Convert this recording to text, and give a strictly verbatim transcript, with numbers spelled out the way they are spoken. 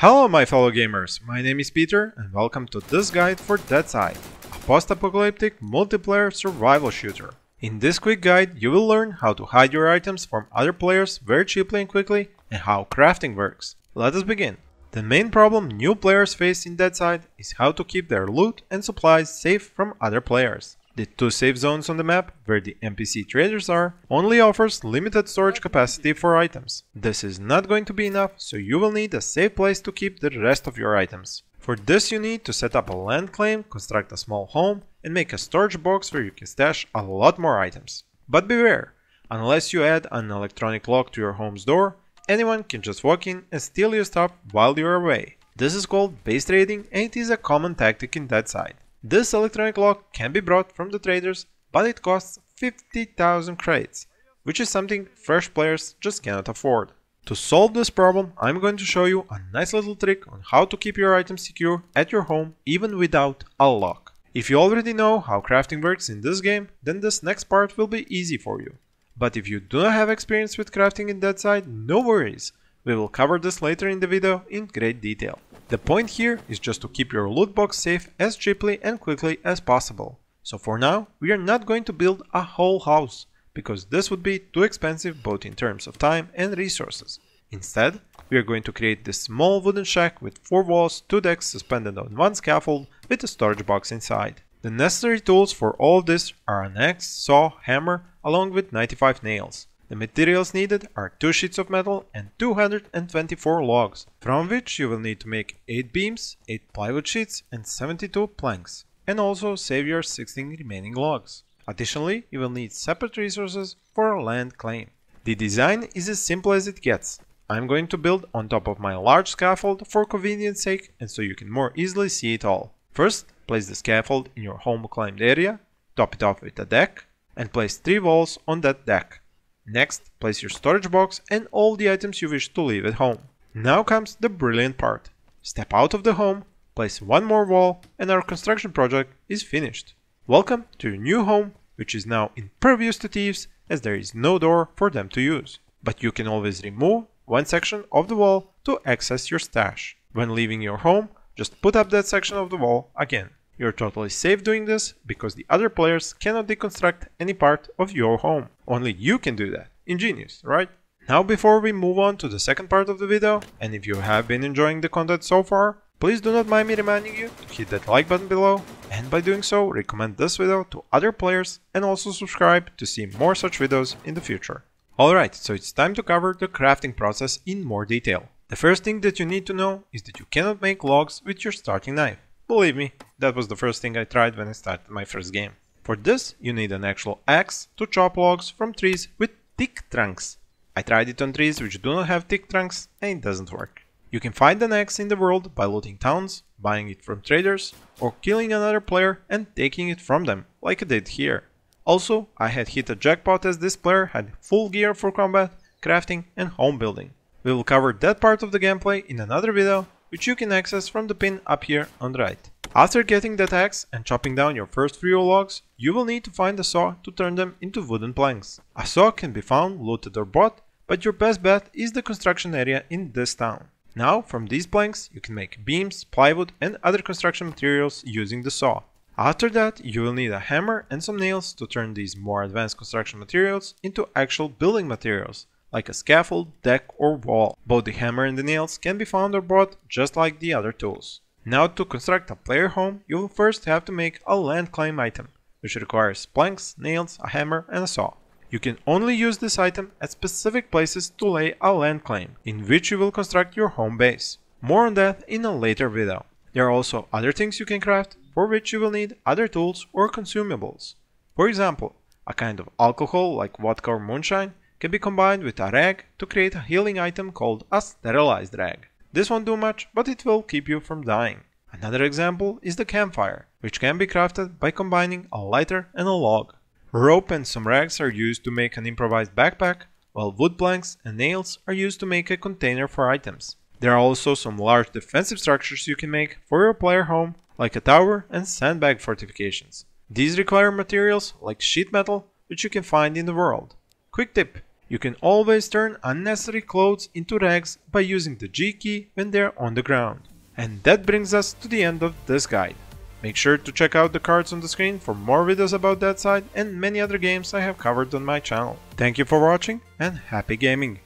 Hello my fellow gamers, my name is Peter and welcome to this guide for Deadside, a post-apocalyptic multiplayer survival shooter. In this quick guide you will learn how to hide your items from other players very cheaply and quickly and how crafting works. Let us begin. The main problem new players face in Deadside is how to keep their loot and supplies safe from other players. The two safe zones on the map, where the N P C traders are, only offers limited storage capacity for items. This is not going to be enough, so you will need a safe place to keep the rest of your items. For this you need to set up a land claim, construct a small home, and make a storage box where you can stash a lot more items. But beware, unless you add an electronic lock to your home's door, anyone can just walk in and steal your stuff while you're away. This is called base trading and it is a common tactic in Deadside. This electronic lock can be brought from the traders, but it costs fifty thousand crates, which is something fresh players just cannot afford. To solve this problem, I'm going to show you a nice little trick on how to keep your items secure at your home even without a lock. If you already know how crafting works in this game, then this next part will be easy for you. But if you do not have experience with crafting in Deadside, no worries, we will cover this later in the video in great detail. The point here is just to keep your loot box safe as cheaply and quickly as possible. So for now, we are not going to build a whole house, because this would be too expensive both in terms of time and resources. Instead, we are going to create this small wooden shack with four walls, two decks suspended on one scaffold with a storage box inside. The necessary tools for all of this are an axe, saw, hammer, along with ninety-five nails. The materials needed are two sheets of metal and two hundred twenty-four logs, from which you will need to make eight beams, eight plywood sheets and seventy-two planks, and also save your sixteen remaining logs. Additionally, you will need separate resources for a land claim. The design is as simple as it gets. I'm going to build on top of my large scaffold for convenience sake and so you can more easily see it all. First, place the scaffold in your home claimed area, top it off with a deck, and place three walls on that deck. Next, place your storage box and all the items you wish to leave at home. Now comes the brilliant part. Step out of the home, place one more wall, and our construction project is finished. Welcome to your new home, which is now impervious to thieves as there is no door for them to use. But you can always remove one section of the wall to access your stash. When leaving your home, just put up that section of the wall again. You're totally safe doing this, because the other players cannot deconstruct any part of your home. Only you can do that. Ingenious, right? Now before we move on to the second part of the video, and if you have been enjoying the content so far, please do not mind me reminding you to hit that like button below, and by doing so, recommend this video to other players and also subscribe to see more such videos in the future. Alright, so it's time to cover the crafting process in more detail. The first thing that you need to know is that you cannot make logs with your starting knife. Believe me, that was the first thing I tried when I started my first game. For this, you need an actual axe to chop logs from trees with thick trunks. I tried it on trees which do not have thick trunks and it doesn't work. You can find an axe in the world by looting towns, buying it from traders, or killing another player and taking it from them, like I did here. Also, I had hit a jackpot as this player had full gear for combat, crafting and home building. We will cover that part of the gameplay in another video, which you can access from the pin up here on the right. After getting that axe and chopping down your first few logs, you will need to find a saw to turn them into wooden planks. A saw can be found, looted or bought, but your best bet is the construction area in this town. Now, from these planks, you can make beams, plywood and other construction materials using the saw. After that, you will need a hammer and some nails to turn these more advanced construction materials into actual building materials, like a scaffold, deck or wall. Both the hammer and the nails can be found or bought just like the other tools. Now to construct a player home, you will first have to make a land claim item, which requires planks, nails, a hammer and a saw. You can only use this item at specific places to lay a land claim, in which you will construct your home base. More on that in a later video. There are also other things you can craft, for which you will need other tools or consumables. For example, a kind of alcohol like vodka or moonshine can be combined with a rag to create a healing item called a sterilized rag. This won't do much, but it will keep you from dying. Another example is the campfire, which can be crafted by combining a lighter and a log. Rope and some rags are used to make an improvised backpack, while wood planks and nails are used to make a container for items. There are also some large defensive structures you can make for your player home, like a tower and sandbag fortifications. These require materials like sheet metal, which you can find in the world. Quick tip! You can always turn unnecessary clothes into rags by using the G key when they are on the ground. And that brings us to the end of this guide. Make sure to check out the cards on the screen for more videos about Deadside and many other games I have covered on my channel. Thank you for watching and happy gaming!